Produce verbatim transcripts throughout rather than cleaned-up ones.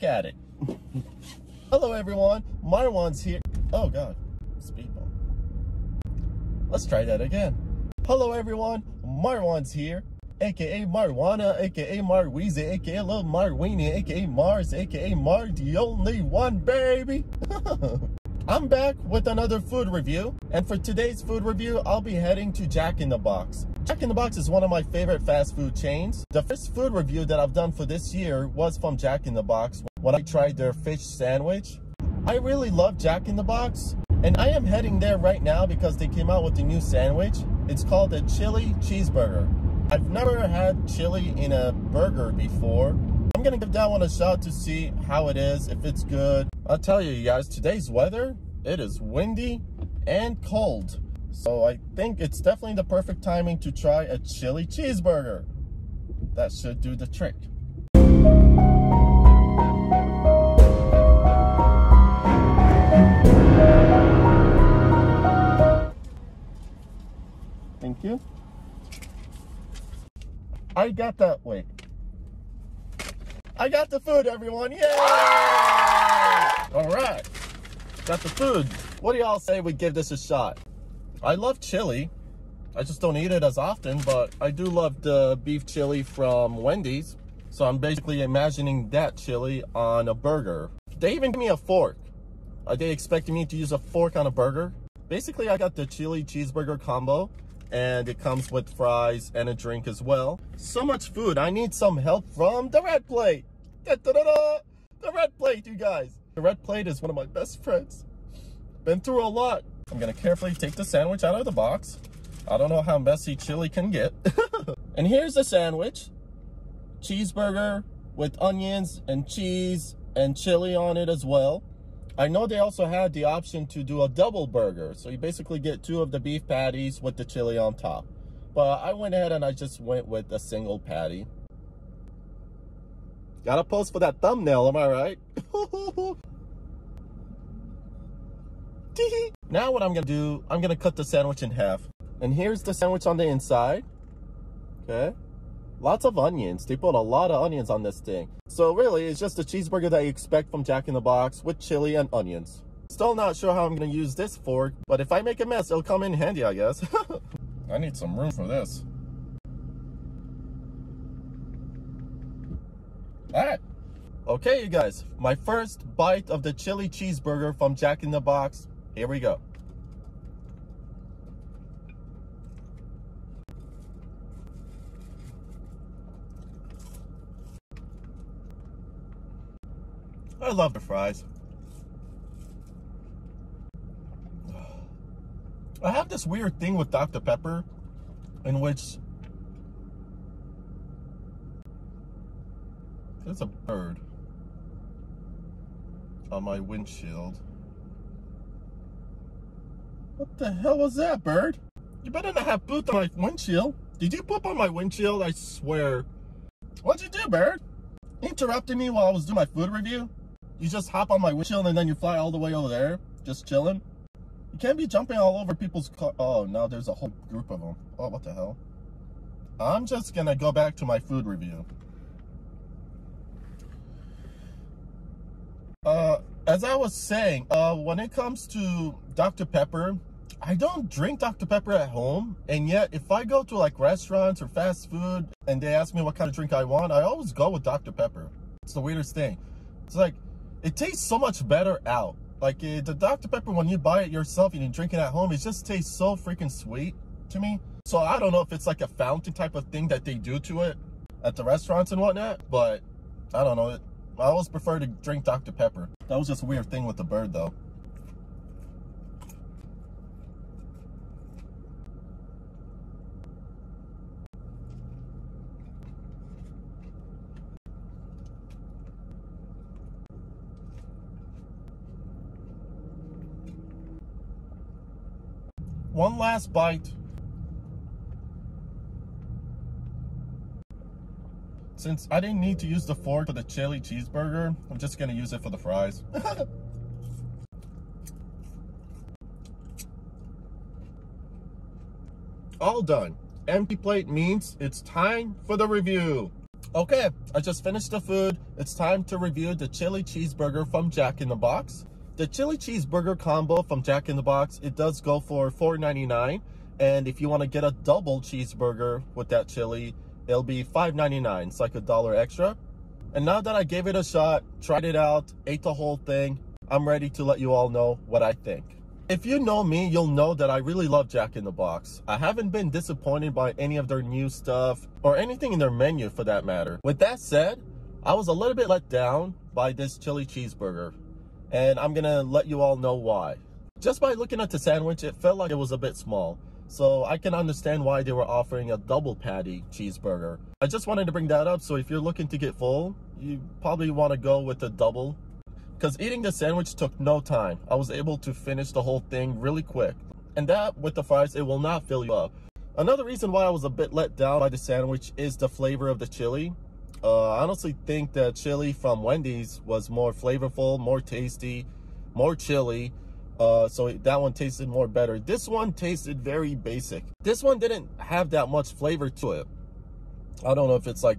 back at it. Hello everyone, Marwan's here. Oh god, speed bump. Let's try that again. Hello everyone, Marwan's here, aka MarwanA, aka Marweezy, aka Lil Marweenie, aka Mars, aka MarTheOnlyWan, baby. I'm back with another food review, and for today's food review, I'll be heading to Jack in the Box. Jack in the Box is one of my favorite fast food chains. The first food review that I've done for this year was from Jack in the Box when I tried their fish sandwich. I really love Jack in the Box, and I am heading there right now because they came out with a new sandwich. It's called a chili cheeseburger. I've never had chili in a burger before. I'm gonna give that one a shot to see how it is, if it's good. I'll tell you guys, today's weather, it is windy and cold. So I think it's definitely the perfect timing to try a chili cheeseburger. That should do the trick. Thank you. I got that way. I got the food, everyone, yay! Alright, got the food. What do y'all say we give this a shot? I love chili. I just don't eat it as often, but I do love the beef chili from Wendy's. So I'm basically imagining that chili on a burger. They even give me a fork. Are they expecting me to use a fork on a burger? Basically, I got the chili cheeseburger combo, and it comes with fries and a drink as well. So much food. I need some help from the red plate. Da-da-da-da! The red plate, you guys. The red plate is one of my best friends. Been through a lot. I'm gonna carefully take the sandwich out of the box. I don't know how messy chili can get. And here's the sandwich. Cheeseburger with onions and cheese and chili on it as well. I know they also had the option to do a double burger. So you basically get two of the beef patties with the chili on top. But I went ahead and I just went with a single patty. Gotta post for that thumbnail, am I right? Now what I'm gonna do, I'm gonna cut the sandwich in half. And here's the sandwich on the inside. Okay. Lots of onions. They put a lot of onions on this thing. So really, it's just a cheeseburger that you expect from Jack in the Box with chili and onions. Still not sure how I'm gonna use this fork, but if I make a mess, it'll come in handy, I guess. I need some room for this. Alright, okay you guys, my first bite of the chili cheeseburger from Jack in the Box, here we go. I love the fries. I have this weird thing with Doctor Pepper in which there's a bird on my windshield. What the hell was that, bird? You better not have poop on my windshield. Did you poop on my windshield? I swear. What'd you do, bird? Interrupting me while I was doing my food review? You just hop on my windshield and then you fly all the way over there, just chilling? You can't be jumping all over people's car. Oh, no, there's a whole group of them. Oh, what the hell? I'm just gonna go back to my food review. Uh, as I was saying, uh, when it comes to Doctor Pepper, I don't drink Doctor Pepper at home. And yet, if I go to like restaurants or fast food and they ask me what kind of drink I want, I always go with Doctor Pepper. It's the weirdest thing. It's like, it tastes so much better out. Like it, the Doctor Pepper, when you buy it yourself and you drink it at home, it just tastes so freaking sweet to me. So I don't know if it's like a fountain type of thing that they do to it at the restaurants and whatnot, but I don't know. It, I always prefer to drink Doctor Pepper. That was just a weird thing with the bird, though. One last bite. Since I didn't need to use the fork for the chili cheeseburger, I'm just gonna use it for the fries. All done. Empty plate means it's time for the review. Okay, I just finished the food. It's time to review the chili cheeseburger from Jack in the Box. The chili cheeseburger combo from Jack in the Box, it does go for four ninety-nine. And if you want to get a double cheeseburger with that chili, it'll be five ninety-nine. It's like a dollar extra. And now that I gave it a shot, tried it out, ate the whole thing, I'm ready to let you all know what I think. If you know me, you'll know that I really love Jack in the Box. I haven't been disappointed by any of their new stuff or anything in their menu for that matter. With that said, I was a little bit let down by this chili cheeseburger, and I'm gonna let you all know why. Just by looking at the sandwich, it felt like it was a bit small. So I can understand why they were offering a double patty cheeseburger. I just wanted to bring that up, so if you're looking to get full, you probably want to go with the double. Because eating the sandwich took no time. I was able to finish the whole thing really quick. And that, with the fries, it will not fill you up. Another reason why I was a bit let down by the sandwich is the flavor of the chili. Uh, I honestly think the chili from Wendy's was more flavorful, more tasty, more chili. Uh, so that one tasted more better. This one tasted very basic. This one didn't have that much flavor to it. I don't know if it's like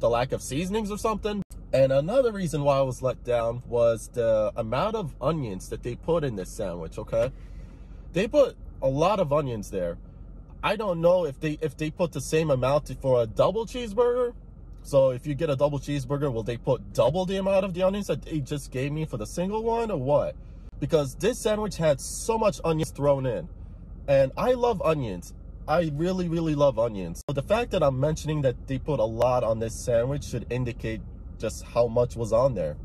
the lack of seasonings or something. And another reason why I was let down was the amount of onions that they put in this sandwich, okay? They put a lot of onions there. I don't know if they if they put the same amount for a double cheeseburger. So if you get a double cheeseburger, will they put double the amount of the onions that they just gave me for the single one or what? Because this sandwich had so much onions thrown in. And I love onions. I really, really love onions. So the fact that I'm mentioning that they put a lot on this sandwich should indicate just how much was on there.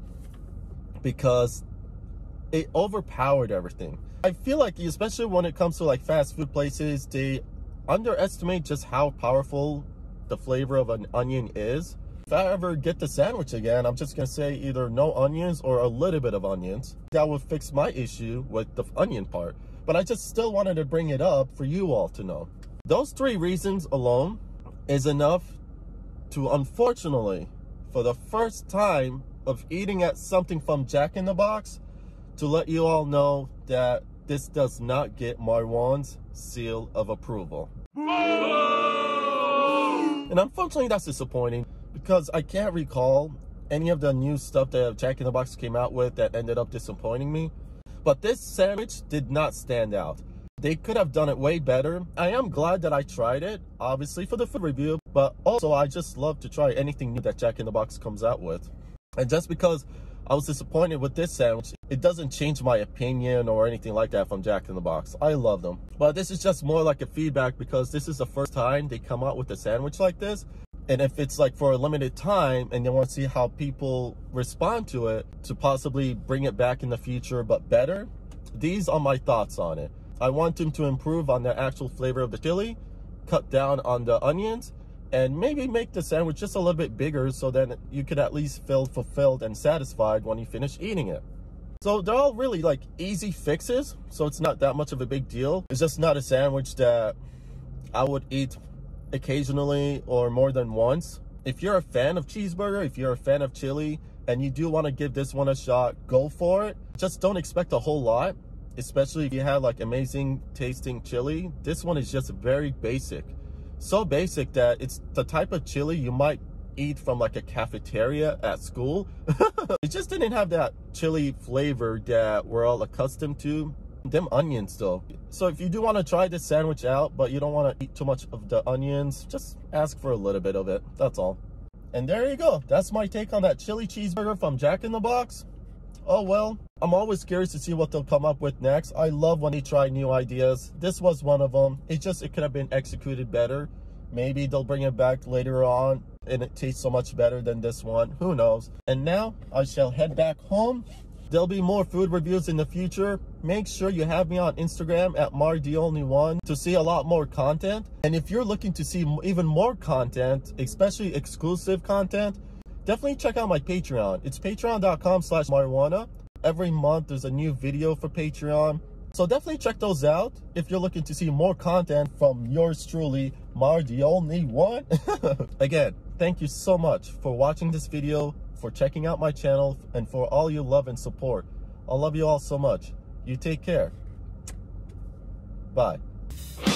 Because it overpowered everything. I feel like, especially when it comes to like fast food places, they underestimate just how powerful the flavor of an onion is. If I ever get the sandwich again, I'm just gonna say either no onions or a little bit of onions. That would fix my issue with the onion part. But I just still wanted to bring it up for you all to know. Those three reasons alone is enough to, unfortunately, for the first time of eating at something from Jack in the Box, to let you all know that this does not get Marwan's seal of approval. Oh! And unfortunately, that's disappointing. Because I can't recall any of the new stuff that Jack in the Box came out with that ended up disappointing me. But this sandwich did not stand out. They could have done it way better. I am glad that I tried it, obviously for the food review, but also I just love to try anything new that Jack in the Box comes out with. And just because I was disappointed with this sandwich, it doesn't change my opinion or anything like that from Jack in the Box. I love them. But this is just more like a feedback, because this is the first time they come out with a sandwich like this. And if it's like for a limited time and they want to see how people respond to it, to possibly bring it back in the future but better, these are my thoughts on it. I want them to improve on the actual flavor of the chili, cut down on the onions, and maybe make the sandwich just a little bit bigger so then you could at least feel fulfilled and satisfied when you finish eating it. So they're all really like easy fixes, so it's not that much of a big deal. It's just not a sandwich that I would eat occasionally or more than once. If you're a fan of cheeseburger, if you're a fan of chili, and you do want to give this one a shot, go for it. Just don't expect a whole lot, especially if you had like amazing tasting chili. This one is just very basic. So basic that it's the type of chili you might eat from like a cafeteria at school. It just didn't have that chili flavor that we're all accustomed to. Them onions though. So if you do want to try this sandwich out but you don't want to eat too much of the onions, just ask for a little bit of it, that's all. And there you go, that's my take on that chili cheeseburger from Jack in the Box. Oh well, I'm always curious to see what they'll come up with next. I love when they try new ideas. This was one of them. It's just it could have been executed better. Maybe they'll bring it back later on and it tastes so much better than this one, who knows. And now I shall head back home. There'll be more food reviews in the future. Make sure you have me on Instagram at Mar The Only One to see a lot more content. And if you're looking to see even more content, especially exclusive content, definitely check out my Patreon. It's patreon dot com slash MarwanA. Every month there's a new video for Patreon. So definitely check those out if you're looking to see more content from yours truly, Mar The Only One. Again, thank you so much for watching this video, for checking out my channel, and for all your love and support. I love you all so much. You take care. Bye.